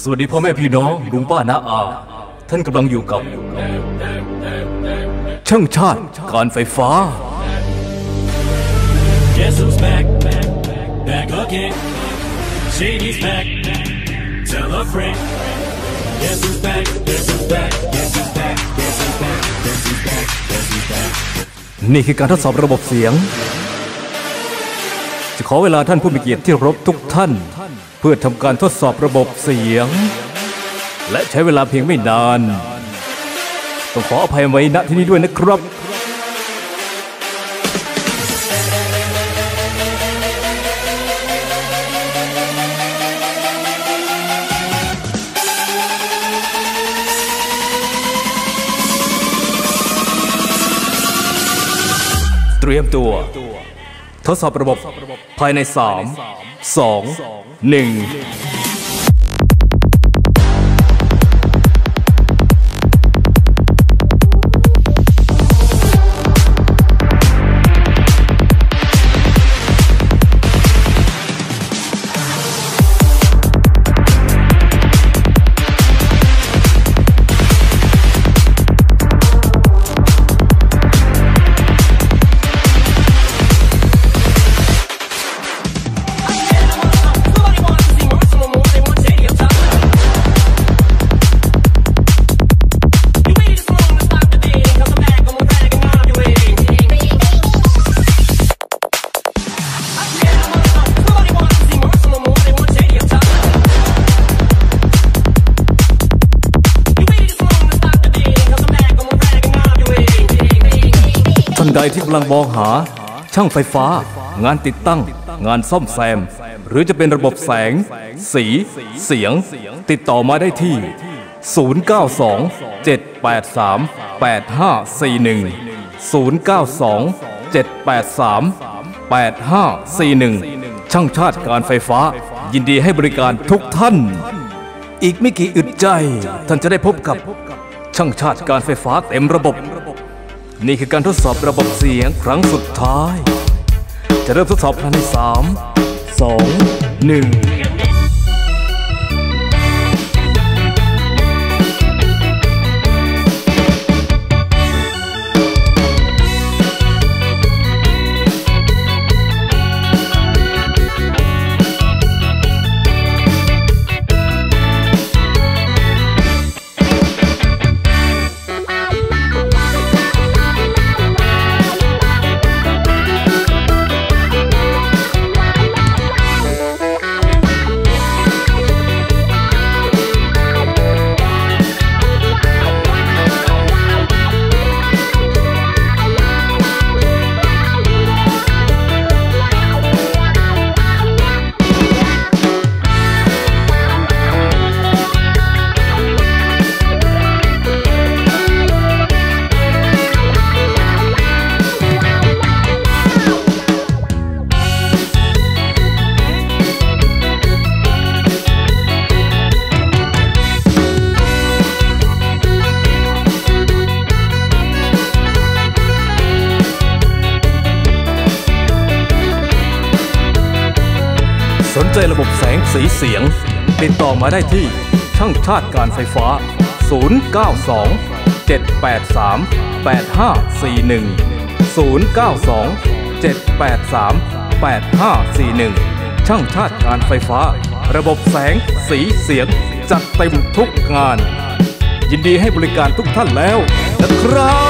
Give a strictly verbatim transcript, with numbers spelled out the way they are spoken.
สวัสดีพ่อแม่พี่น้องลุงป้าน้าอาท่านกำลังอยู่กับช่างชาติการไฟฟ้านี่คือการทดสอบระบบเสียงจะขอเวลาท่านผู้มีเกียรติที่เคารพทุกท่านเพื่อทำการทดสอบระบบเสียงและใช้เวลาเพียงไม่นานต้องขออภัยไว้ณที่นี้ด้วยนะครับเตรียมตัวทดสอบระบบภายในสาม สอง หนึ่งท่านใดที่กำลังมองหาช่างไฟฟ้างานติดตั้งงานซ่อมแซมหรือจะเป็นระบบแสงสีเสียงติดต่อมาได้ที่ศูนย์ เก้า สอง เจ็ด แปด สาม แปด ห้า สี่ หนึ่ง ศูนย์ เก้า สอง เจ็ด แปด สาม แปด ห้า สี่ หนึ่งช่างชาติการไฟฟ้ายินดีให้บริการทุกท่านอีกไม่กี่อึดใจท่านจะได้พบกับช่างชาติการไฟฟ้าเต็มระบบนี่คือการทดสอบระบบเสียงครั้งสุดท้ายจะเริ่มทดสอบภายในสาม สอง หนึ่งสนใจระบบแสงสีเสียงติดต่อมาได้ที่ช่างชาติการไฟฟ้าศูนย์ เก้า สอง เจ็ด แปด สาม แปด ห้า สี่ หนึ่ง ศูนย์ เก้า สอง เจ็ด แปด สาม แปด ห้า สี่ หนึ่งช่างชาติการไฟฟ้าระบบแสงสีเสียงจัดเต็มทุกงานยินดีให้บริการทุกท่านแล้วนะครับ